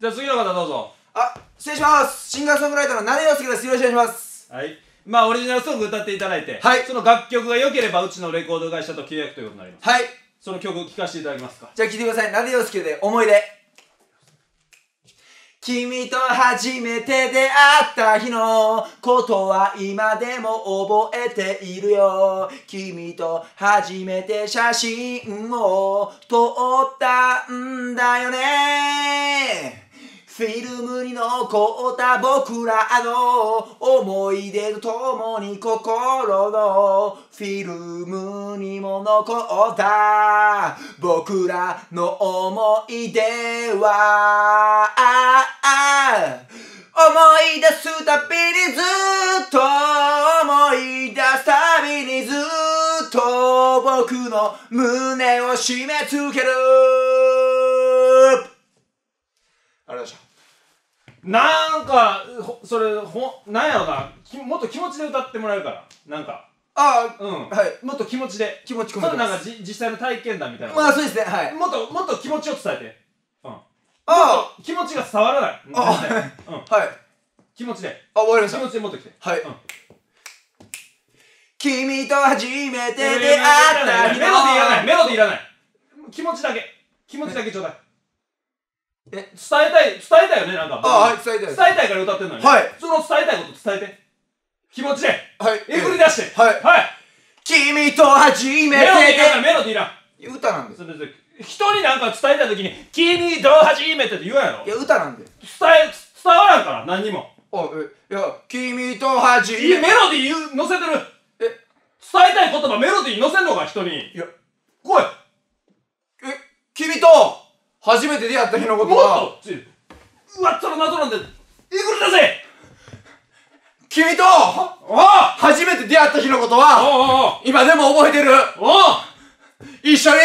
じゃあ次の方どうぞ。あ、失礼します。シンガーソングライターの七葉介です。よろしくお願いします。はい、まあオリジナルソング歌っていただいて、はい、その楽曲が良ければうちのレコード会社と契約ということになります。はい、その曲聴かせていただけますか。じゃあ聴いてください。七葉介で思い出。君と初めて出会った日のことは今でも覚えているよ。君と初めて写真を撮ったんだよね。フィルムに残った僕らの思い出とともに心のフィルムにも残った僕らの思い出は思い出すたびにずっと思い出すたびにずっと僕の胸を締め付ける。ありがとうございました。なんかそれなんやろな、もっと気持ちで歌ってもらえるから。なんかああ、うん、はい、もっと気持ちで気持ち込めてます。それなんか実際の体験談みたいな。まあそうですね、はい。もっと気持ちを伝えて、うん、ああ気持ちが伝わらない。ああ、うん、はい、気持ちで。あ、終わりました。気持ちで持ってきて、はい、うん。君と初めて出会った日の。メロディーいらない、メロディーいらない。気持ちだけ、気持ちだけちょうだい。伝えたい、伝えたいよね、なんか。あ、はい、伝えたい。伝えたいから歌ってんのよね。はい。その伝えたいこと伝えて、気持ちで、はい、えぐり出して、はい、はい。君と初めて。メロディーいらん、メロディーいらん。歌なんで。それで人になんか伝えた時に「君と初めて」って言うやろ。いや、歌なんで伝わらんから、何にも。あ、え、いや「君と初めて」。いや、メロディー乗せてる。え、伝えたい言葉メロディー乗せんのか、人に。いや、来い。え、君と初めて出会った日のことは。もっとうわっ、その謎なんでいくらだぜ。君と初めて出会った日のことは今でも覚えてる。一緒に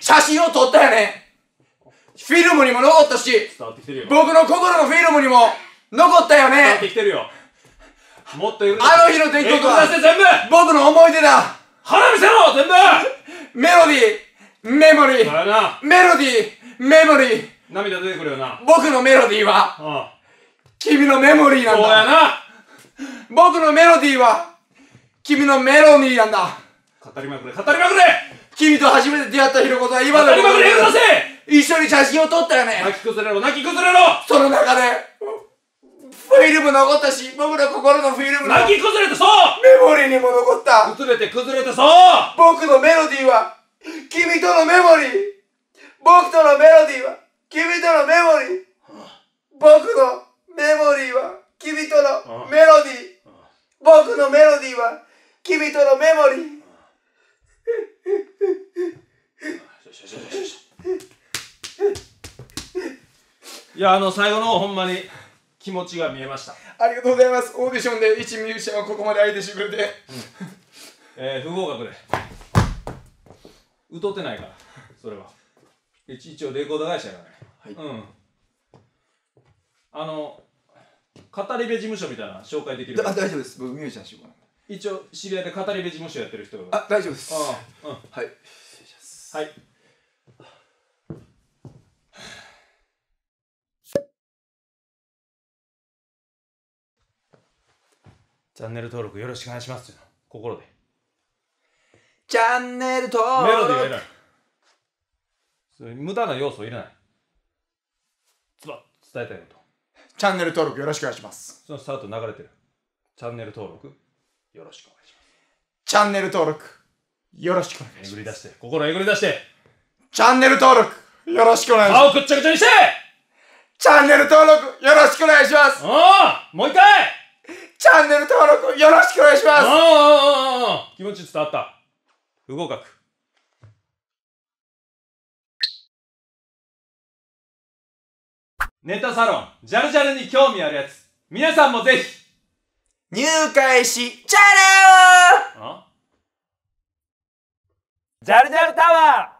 写真を撮ったよね。フィルムにも残ったし、僕の心のフィルムにも残ったよね。伝わってきてるよ。もっといくらだぜ。あの日の出来事は僕の思い出だ。花見せろ、全部。メロディー、メモリー、メロディー、メモリー。涙出てくるよな。僕のメロディーは君のメモリーなんだ。そうやな。僕のメロディーは君のメロディーなんだ。語りまくれ、語りまくれ。君と初めて出会った日のことは今のことだ。語りまくれ、言うなせ。一緒に写真を撮ったよね。泣き崩れろ、泣き崩れろ。その中でフィルム残ったし、僕の心のフィルム、泣き崩れてそう、メモリーにも残った。崩れて崩れてそう。僕のメロディーは君とのメモリー、僕とのメロディーは君とのメモリー、僕のメモリーは君とのメロディー、僕のメロディーは君とのメモリー。いや、最後のほんまに気持ちが見えました。ありがとうございます。オーディションで一ミュージシャンはここまで相手してくれて、うん、不合格で歌ってないから、それは一応レコード会社やからね、はい、うん。語り部事務所みたいな紹介できる。あ、大丈夫です。僕ミュージシャンしようかな。一応知り合いで語り部事務所やってる人が。あ、大丈夫です。うん、はい、失礼します。はい、チャンネル登録よろしくお願いしますよ、心で。チャンネル登録。メロディーがいらない、無駄な要素いらない。伝えたいこと。チャンネル登録よろしくお願いします。そのスタート流れてる。チャンネル登録よろしくお願いします。チャンネル登録よろしくお願いします。えぐり出して、心えぐり出して。チャンネル登録よろしくお願いします。顔くっちゃくちゃにして。チャンネル登録よろしくお願いします。おお、もう一回。チャンネル登録よろしくお願いします。おお、気持ち伝わった。不合格。ネタサロン、ジャルジャルに興味あるやつ、皆さんもぜひ入会しちゃれよ。ジャルジャルタワー。